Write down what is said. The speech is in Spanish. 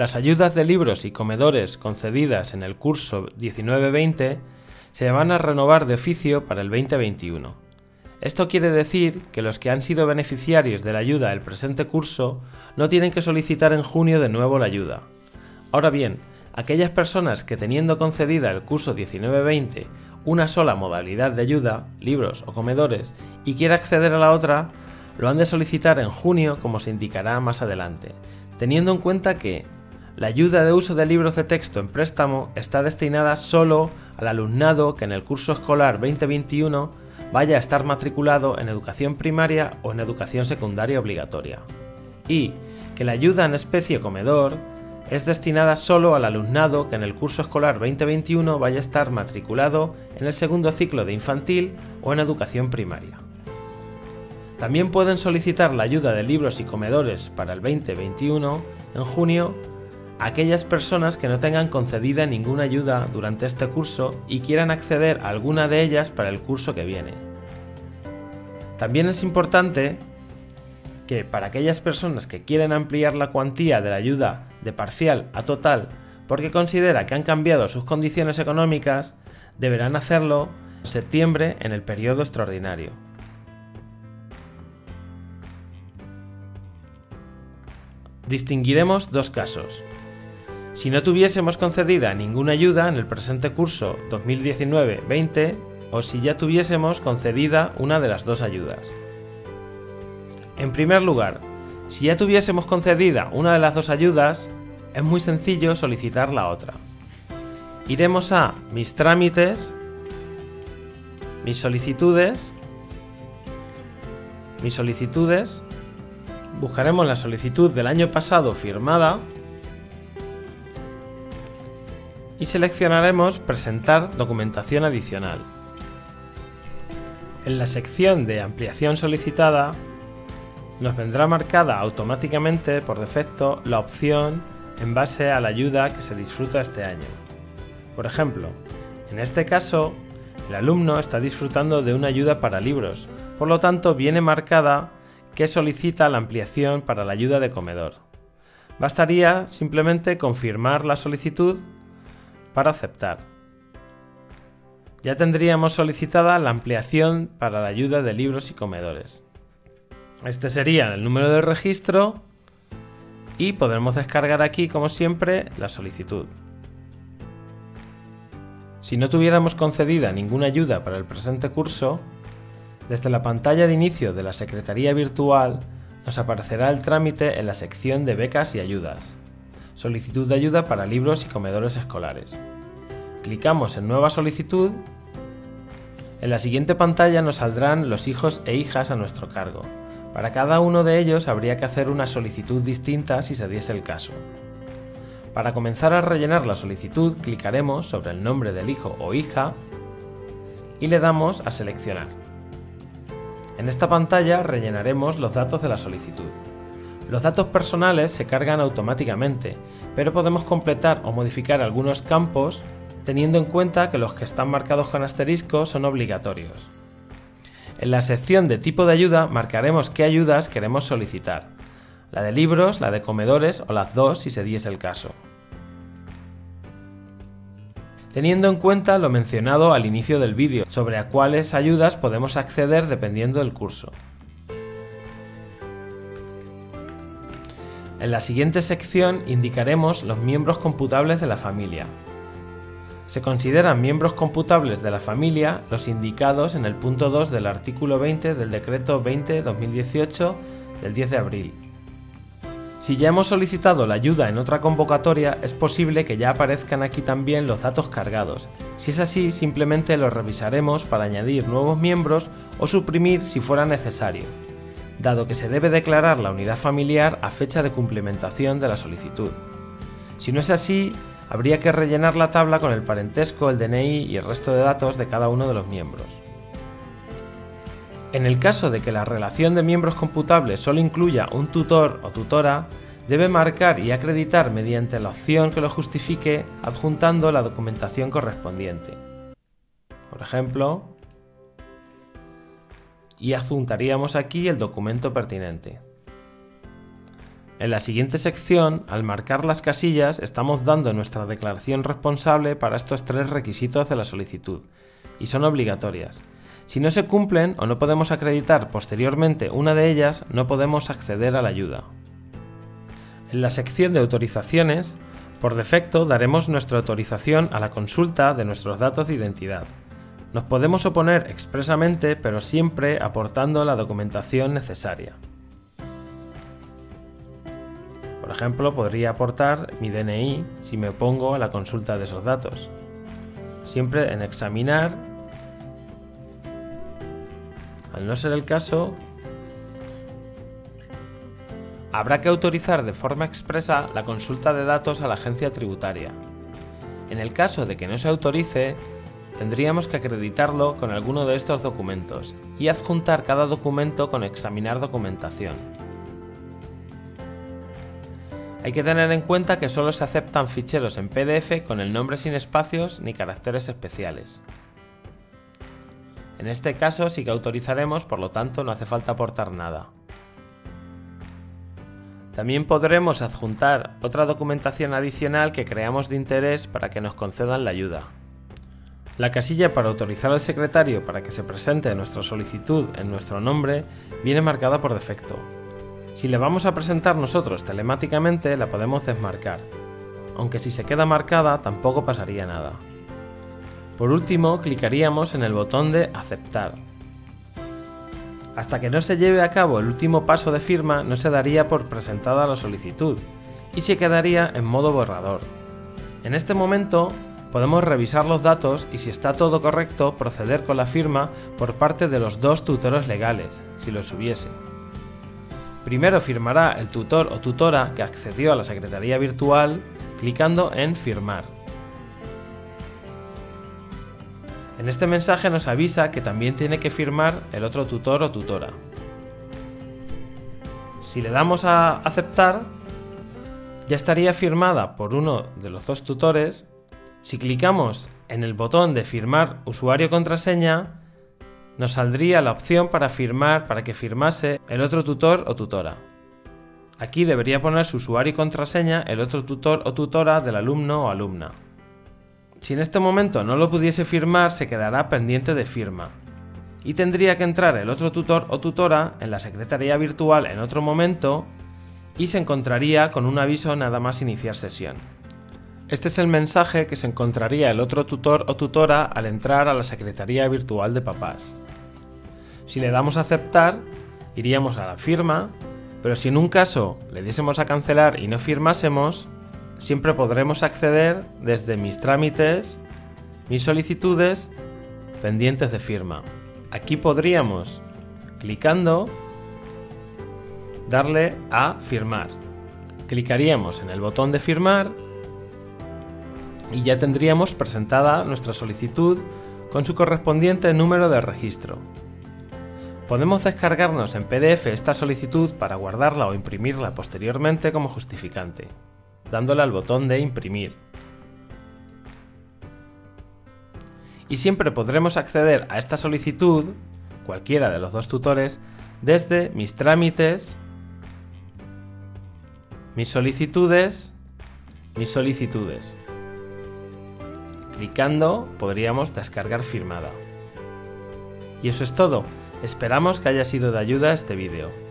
Las ayudas de libros y comedores concedidas en el curso 19-20 se van a renovar de oficio para el 2021. Esto quiere decir que los que han sido beneficiarios de la ayuda el presente curso no tienen que solicitar en junio de nuevo la ayuda. Ahora bien, aquellas personas que teniendo concedida el curso 19-20 una sola modalidad de ayuda, libros o comedores, y quiera acceder a la otra, lo han de solicitar en junio, como se indicará más adelante, teniendo en cuenta que la ayuda de uso de libros de texto en préstamo está destinada solo al alumnado que en el curso escolar 2021 vaya a estar matriculado en educación primaria o en educación secundaria obligatoria, y que la ayuda en especie o comedor es destinada solo al alumnado que en el curso escolar 2021 vaya a estar matriculado en el segundo ciclo de infantil o en educación primaria. También pueden solicitar la ayuda de libros y comedores para el 2021 en junio aquellas personas que no tengan concedida ninguna ayuda durante este curso y quieran acceder a alguna de ellas para el curso que viene. También es importante que para aquellas personas que quieren ampliar la cuantía de la ayuda de parcial a total porque considera que han cambiado sus condiciones económicas, deberán hacerlo en septiembre en el periodo extraordinario. Distinguiremos dos casos. Si no tuviésemos concedida ninguna ayuda en el presente curso 2019-20 o si ya tuviésemos concedida una de las dos ayudas. En primer lugar, si ya tuviésemos concedida una de las dos ayudas, es muy sencillo solicitar la otra. Iremos a Mis trámites, Mis solicitudes, buscaremos la solicitud del año pasado firmada y seleccionaremos Presentar documentación adicional. En la sección de Ampliación solicitada, nos vendrá marcada automáticamente por defecto la opción en base a la ayuda que se disfruta este año. Por ejemplo, en este caso, el alumno está disfrutando de una ayuda para libros, por lo tanto viene marcada que solicita la ampliación para la ayuda de comedor. Bastaría simplemente confirmar la solicitud para aceptar. Ya tendríamos solicitada la ampliación para la ayuda de libros y comedores. Este sería el número de registro y podremos descargar aquí, como siempre, la solicitud. Si no tuviéramos concedida ninguna ayuda para el presente curso, desde la pantalla de inicio de la Secretaría Virtual nos aparecerá el trámite en la sección de Becas y Ayudas, Solicitud de ayuda para libros y comedores escolares. Clicamos en Nueva solicitud. En la siguiente pantalla nos saldrán los hijos e hijas a nuestro cargo. Para cada uno de ellos habría que hacer una solicitud distinta si se diese el caso. Para comenzar a rellenar la solicitud, clicaremos sobre el nombre del hijo o hija y le damos a seleccionar. En esta pantalla rellenaremos los datos de la solicitud. Los datos personales se cargan automáticamente, pero podemos completar o modificar algunos campos teniendo en cuenta que los que están marcados con asterisco son obligatorios. En la sección de tipo de ayuda marcaremos qué ayudas queremos solicitar, la de libros, la de comedores o las dos si se diese el caso. Teniendo en cuenta lo mencionado al inicio del vídeo sobre a cuáles ayudas podemos acceder dependiendo del curso. En la siguiente sección indicaremos los miembros computables de la familia. Se consideran miembros computables de la familia los indicados en el punto 2 del artículo 20 del Decreto 20-2018 del 10 de abril. Si ya hemos solicitado la ayuda en otra convocatoria, es posible que ya aparezcan aquí también los datos cargados. Si es así, simplemente los revisaremos para añadir nuevos miembros o suprimir si fuera necesario, dado que se debe declarar la unidad familiar a fecha de cumplimentación de la solicitud. Si no es así, habría que rellenar la tabla con el parentesco, el DNI y el resto de datos de cada uno de los miembros. En el caso de que la relación de miembros computables solo incluya un tutor o tutora, debe marcar y acreditar mediante la opción que lo justifique adjuntando la documentación correspondiente. Por ejemplo, y adjuntaríamos aquí el documento pertinente. En la siguiente sección, al marcar las casillas, estamos dando nuestra declaración responsable para estos tres requisitos de la solicitud, y son obligatorias. Si no se cumplen o no podemos acreditar posteriormente una de ellas, no podemos acceder a la ayuda. En la sección de autorizaciones, por defecto daremos nuestra autorización a la consulta de nuestros datos de identidad. Nos podemos oponer expresamente, pero siempre aportando la documentación necesaria. Por ejemplo, podría aportar mi DNI si me opongo a la consulta de esos datos. Siempre en examinar. Al no ser el caso, habrá que autorizar de forma expresa la consulta de datos a la agencia tributaria. En el caso de que no se autorice, tendríamos que acreditarlo con alguno de estos documentos y adjuntar cada documento con examinar documentación. Hay que tener en cuenta que solo se aceptan ficheros en PDF con el nombre sin espacios ni caracteres especiales. En este caso sí que autorizaremos, por lo tanto no hace falta aportar nada. También podremos adjuntar otra documentación adicional que creamos de interés para que nos concedan la ayuda. La casilla para autorizar al secretario para que se presente nuestra solicitud en nuestro nombre viene marcada por defecto. Si la vamos a presentar nosotros telemáticamente, la podemos desmarcar, aunque si se queda marcada tampoco pasaría nada. Por último, clicaríamos en el botón de aceptar. Hasta que no se lleve a cabo el último paso de firma, no se daría por presentada la solicitud y se quedaría en modo borrador. En este momento podemos revisar los datos y, si está todo correcto, proceder con la firma por parte de los dos tutores legales, si los hubiese. Primero firmará el tutor o tutora que accedió a la secretaría virtual, clicando en Firmar. En este mensaje nos avisa que también tiene que firmar el otro tutor o tutora. Si le damos a Aceptar, ya estaría firmada por uno de los dos tutores. Si clicamos en el botón de Firmar usuario-contraseña, nos saldría la opción para que firmase el otro tutor o tutora. Aquí debería poner su usuario y contraseña el otro tutor o tutora del alumno o alumna. Si en este momento no lo pudiese firmar, se quedará pendiente de firma y tendría que entrar el otro tutor o tutora en la secretaría virtual en otro momento y se encontraría con un aviso nada más iniciar sesión. Este es el mensaje que se encontraría el otro tutor o tutora al entrar a la secretaría virtual de papás. Si le damos a aceptar, iríamos a la firma, pero si en un caso le diésemos a cancelar y no firmásemos, siempre podremos acceder desde mis trámites, mis solicitudes, pendientes de firma. Aquí podríamos, clicando, darle a firmar. Clicaríamos en el botón de firmar y ya tendríamos presentada nuestra solicitud con su correspondiente número de registro. Podemos descargarnos en PDF esta solicitud para guardarla o imprimirla posteriormente como justificante, dándole al botón de imprimir. Y siempre podremos acceder a esta solicitud, cualquiera de los dos tutores, desde mis trámites, mis solicitudes, Clicando podríamos descargar firmada. Y eso es todo. Esperamos que haya sido de ayuda este vídeo.